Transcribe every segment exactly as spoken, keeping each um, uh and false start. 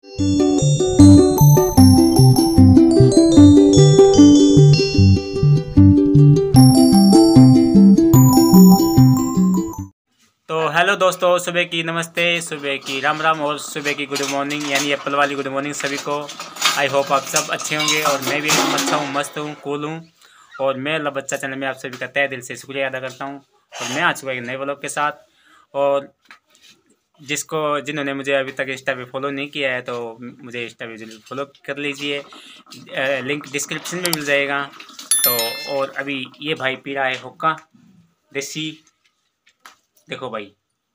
Hello दोस्तों, सुबह की नमस्ते, सुबह की राम राम और सुबह की गुड मॉर्निंग यानी एप्पल वाली गुड मॉर्निंग सभी को। आई होप आप सब अच्छे होंगे और मैं भी अच्छा हूँ, मस्त हूँ, कूल हूँ। और मैं लव बच्चा चैनल में आप सभी का तहे दिल से शुक्रिया अदा करता हूँ। और मैं आ चुका एक नए व्लॉग के साथ। और जिसको जिन्होंने मुझे अभी तक इंस्टा पे फॉलो नहीं किया है तो मुझे इंस्टा पे जरूर फॉलो कर लीजिए, लिंक डिस्क्रिप्शन में मिल जाएगा। तो और अभी ये भाई पी रहा है हुक्का देसी, देखो भाई,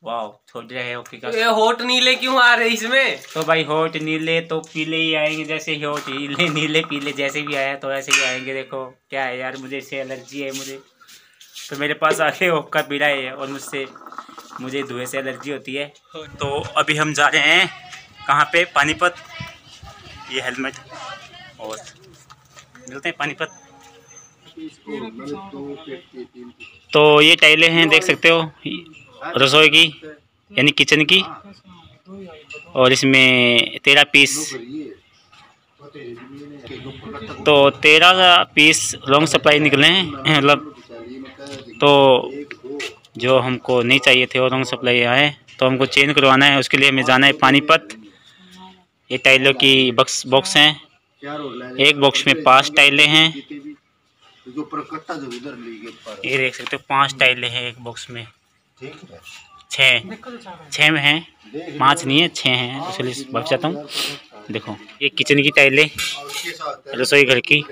वाह छोड़ रहे हैं ओके का। ये होट नीले क्यों आ रहे इसमें? तो भाई होट नीले तो पीले ही आएंगे, जैसे ही होट नीले नीले पीले जैसे भी आया तो ऐसे ही आएंगे। देखो क्या है यार, मुझे इससे एलर्जी है। मुझे तो मेरे पास आके ओक्का पीड़ा है और मुझसे मुझे धुएं से एलर्जी होती है। तो अभी हम जा रहे हैं कहाँ पे, पानीपत। ये हेलमेट और मिलते हैं पानीपत। तो ये टाइलें हैं, देख सकते हो, रसोई की यानी किचन की। और इसमें तेरह पीस, तो तेरह पीस लॉन्ग सप्लाई निकले हैं, मतलब तो जो हमको नहीं चाहिए थे वो लॉन्ग सप्लाई आए। तो हमको चेंज करवाना है, उसके लिए हमें जाना है पानीपत। ये टाइलों की बॉक्स बॉक्स हैं, एक बॉक्स में पाँच टाइलें हैं। ये देख सकते हो, पाँच टाइलें हैं एक बॉक्स में, छः छः में हैं, पाँच नहीं है छः हैं, इसलिए भाग जाता हूँ। देखो ये किचन की टाइलें, रसोई घर की।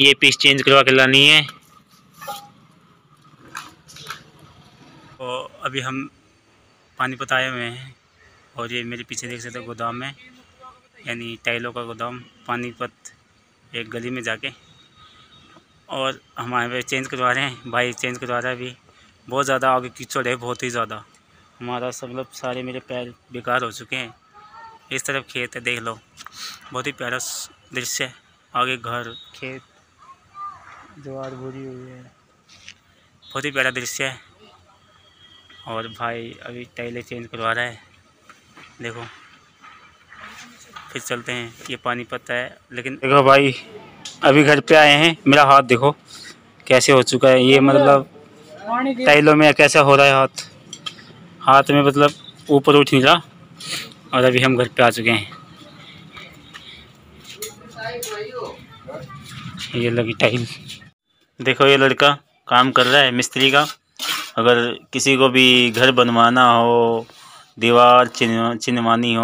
ये पीस चेंज करवा के लानी है। तो अभी हम पानीपत आए हुए हैं और ये मेरे पीछे देख सकते हो गोदाम है, यानी टाइलों का गोदाम, पानीपत एक गली में जाके। और हमारे चेंज करवा रहे हैं भाई, चेंज करवा रहा है अभी। बहुत ज़्यादा आगे कीचड़ है, बहुत ही ज़्यादा। हमारा सब लोग सारे मेरे पैर बेकार हो चुके हैं। इस तरफ खेत है, देख लो, बहुत ही प्यारा दृश्य है। आगे घर, खेत, ज्वार भूरी हुई है, बहुत ही प्यारा दृश्य है। और भाई अभी टाइलें चेंज करवा रहा है, देखो। फिर चलते हैं, ये पानीपत है। लेकिन देखो भाई, अभी घर पे आए हैं, मेरा हाथ देखो कैसे हो चुका है। ये मतलब टाइलों में कैसा हो रहा है, हाथ हाथ में मतलब ऊपर उठ नहीं रहा। और अभी हम घर पे आ चुके हैं। ये लगी टाइल, देखो ये लड़का काम कर रहा है मिस्त्री का। अगर किसी को भी घर बनवाना हो, दीवार चिनवानी हो,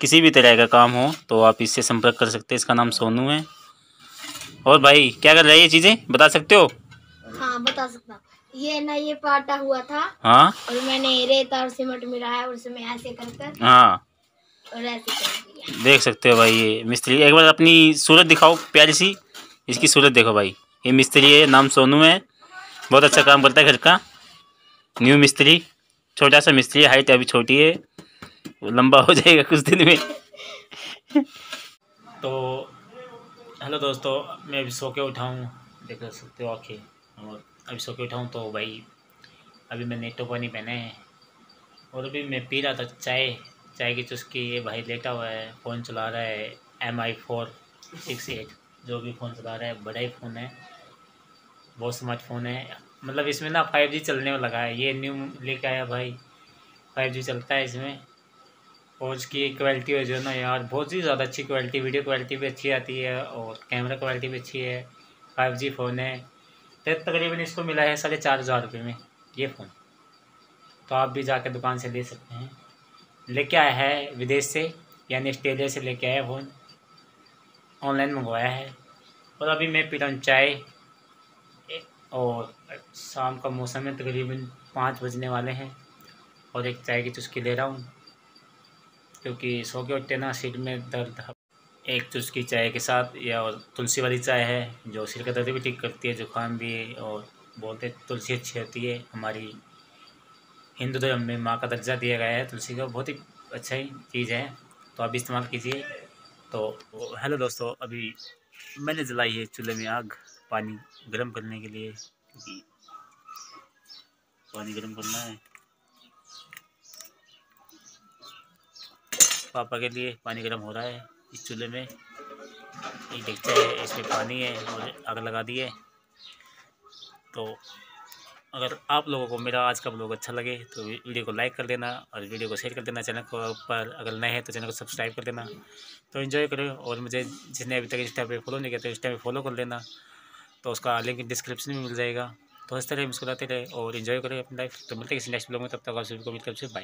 किसी भी तरह का काम हो तो आप इससे संपर्क कर सकते हैं। इसका नाम सोनू है। और भाई क्या कर रहा है, ये चीज़ें बता सकते हो? हाँ बता सकता। ये ना ये पाटा हुआ था, हाँ, और मैंने रेत और सीमेंट मिलाया और उसमें ऐसे करके, हाँ, और ऐसे कर दिया। देख सकते हो भाई, ये मिस्त्री। एक बार अपनी सूरत दिखाओ प्यारी सी, इसकी सूरत देखो भाई। ये मिस्त्री है, नाम सोनू है, बहुत अच्छा काम करता है घर का। न्यू मिस्त्री, छोटा सा मिस्त्री, हाइट अभी छोटी है, लंबा हो जाएगा कुछ दिन में। तो हेलो दोस्तों, मैं अभी सो के उठाऊँ, देख सकते हो आँखें। और अभी सो के उठाऊँ तो भाई अभी मैंने नेटो पानी पहने हैं और अभी मैं पी रहा था चाय, चाय की चुस्की। ये भाई लेटा हुआ है, फ़ोन चला रहा है, M I four six eight जो भी फ़ोन चला रहा है, बड़ा ही फ़ोन है, बहुत स्मार्टफोन है। मतलब इसमें ना फाइव जी चलने में लगा है, ये न्यू लेके आया भाई, फाइव जी चलता है इसमें। और इसकी क्वालिटी है जो ना यार, बहुत ही ज़्यादा अच्छी क्वालिटी, वीडियो क्वालिटी भी अच्छी आती है और कैमरा क्वालिटी भी अच्छी है। फाइव जी फ़ोन है। तो तकरीबन इसको मिला है साढ़े चार हज़ार रुपये में ये फ़ोन। तो आप भी जाकर दुकान से ले सकते हैं। लेके आया है विदेश से, यानी ऑस्ट्रेलिया से लेके आया फ़ोन, ऑनलाइन मंगवाया है। और अभी मैं पी रहा हूँ चाय और शाम का मौसम है, तकरीबन पाँच बजने वाले हैं और एक चाय की चुस्की ले रहा हूँ क्योंकि सो के उठते ना सिर में दर्द। एक चुस्की चाय के साथ, या और तुलसी वाली चाय है जो सिर का दर्द भी ठीक करती है, जुकाम भी। और बोलते तुलसी अच्छी होती है, हमारी हिंदू धर्म में माँ का दर्जा दिया गया है तुलसी का, बहुत ही अच्छा ही चीज़ है। तो आप इस्तेमाल कीजिए। तो हेलो दोस्तों, अभी मैंने जलाई है चूल्हे में आग, पानी गर्म करने के लिए। पानी गर्म करना है। पापा के लिए पानी गर्म हो रहा है इस चूल्हे में। ये देखते हैं इसमें पानी है और आग लगा दी है। तो अगर आप लोगों को मेरा आज का ब्लॉग अच्छा लगे तो वीडियो को लाइक कर देना और वीडियो को शेयर कर देना। चैनल को पर अगर नए हैं तो चैनल को सब्सक्राइब कर देना। तो एंजॉय करो। और मुझे जिसने अभी तक इंस्टा पे फॉलो नहीं किया तो इंस्टा पे फॉलो कर लेना। तो उसका लिंक डिस्क्रिप्शन में मिल जाएगा। तो हंसते रहे, मुस्कुराते रहे और इन्जॉय करें अपनी लाइफ। तो मिलते हैं किसी नेक्स्ट ब्लॉग में। तब तक आप सभी को मिलकर से बाय।